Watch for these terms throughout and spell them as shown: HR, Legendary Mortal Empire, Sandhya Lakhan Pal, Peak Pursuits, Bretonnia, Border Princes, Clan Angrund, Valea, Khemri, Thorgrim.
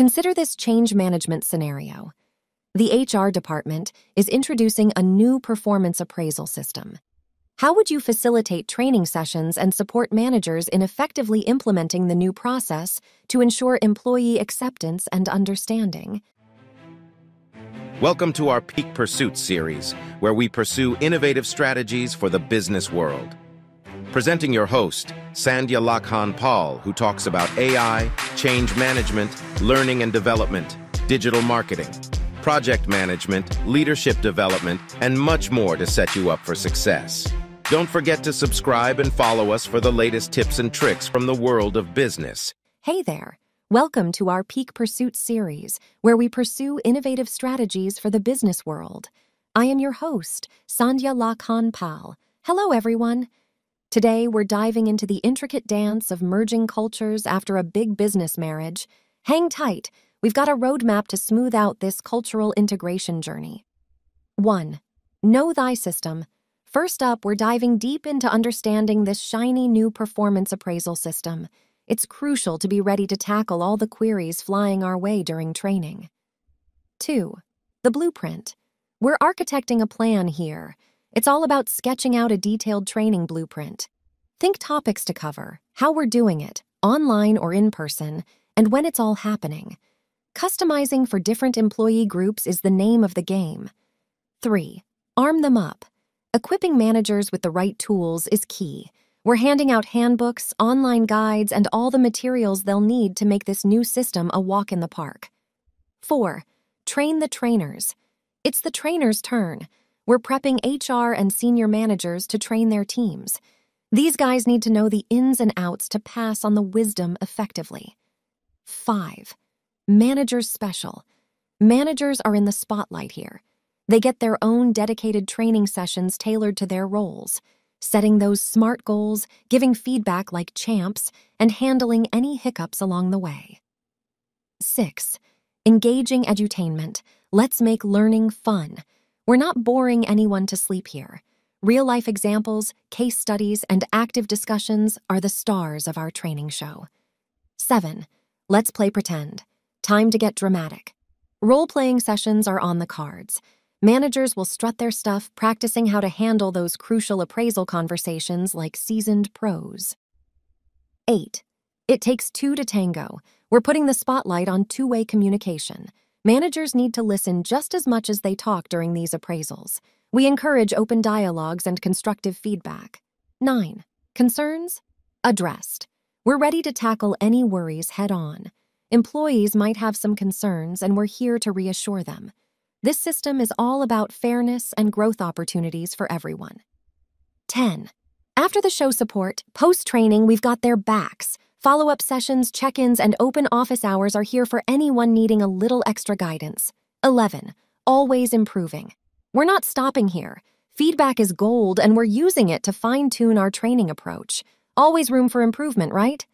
Consider this change management scenario. The HR department is introducing a new performance appraisal system. How would you facilitate training sessions and support managers in effectively implementing the new process to ensure employee acceptance and understanding? Welcome to our Peak Pursuits series, where we pursue innovative strategies for the business world. Presenting your host, Sandhya Lakhan Pal, who talks about AI, change management, learning and development, digital marketing, project management, leadership development, and much more to set you up for success. Don't forget to subscribe and follow us for the latest tips and tricks from the world of business. Hey there. Welcome to our Peak Pursuits series, where we pursue innovative strategies for the business world. I am your host, Sandhya Lakhan Pal. Hello, everyone. Today, we're diving into the intricate dance of merging cultures after a big business marriage. Hang tight. We've got a roadmap to smooth out this cultural integration journey. 1. Know thy system. First up, we're diving deep into understanding this shiny new performance appraisal system. It's crucial to be ready to tackle all the queries flying our way during training. 2. The blueprint. We're architecting a plan here. It's all about sketching out a detailed training blueprint. Think topics to cover, how we're doing it, online or in person, and when it's all happening. Customizing for different employee groups is the name of the game. 3. Arm them up. Equipping managers with the right tools is key. We're handing out handbooks, online guides, and all the materials they'll need to make this new system a walk in the park. 4. Train the trainers. It's the trainers' turn. We're prepping HR and senior managers to train their teams. These guys need to know the ins and outs to pass on the wisdom effectively. 5. Managers special. Managers are in the spotlight here. They get their own dedicated training sessions tailored to their roles. Setting those SMART goals, giving feedback like champs, and handling any hiccups along the way. 6. Engaging edutainment. Let's make learning fun. We're not boring anyone to sleep here. Real-life examples, case studies, and active discussions are the stars of our training show. 7. Let's play pretend. Time to get dramatic. Role-playing sessions are on the cards. Managers will strut their stuff, practicing how to handle those crucial appraisal conversations like seasoned pros. 8. It takes two to tango. We're putting the spotlight on two-way communication. Managers need to listen just as much as they talk during these appraisals. We encourage open dialogues and constructive feedback. 9. Concerns? Addressed. We're ready to tackle any worries head-on. Employees might have some concerns, and we're here to reassure them. This system is all about fairness and growth opportunities for everyone. 10. After the show support, post-training, we've got their backs. Follow-up sessions, check-ins, and open office hours are here for anyone needing a little extra guidance. 11. Always improving. We're not stopping here. Feedback is gold, and we're using it to fine-tune our training approach. Always room for improvement, right?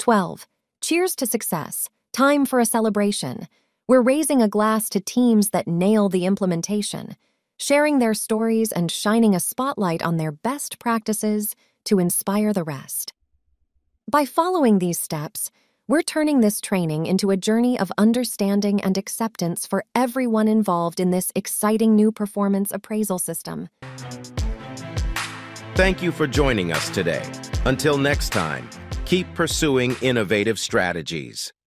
12. Cheers to success. Time for a celebration. We're raising a glass to teams that nail the implementation, sharing their stories and shining a spotlight on their best practices to inspire the rest. By following these steps, we're turning this training into a journey of understanding and acceptance for everyone involved in this exciting new performance appraisal system. Thank you for joining us today. Until next time, keep pursuing innovative strategies.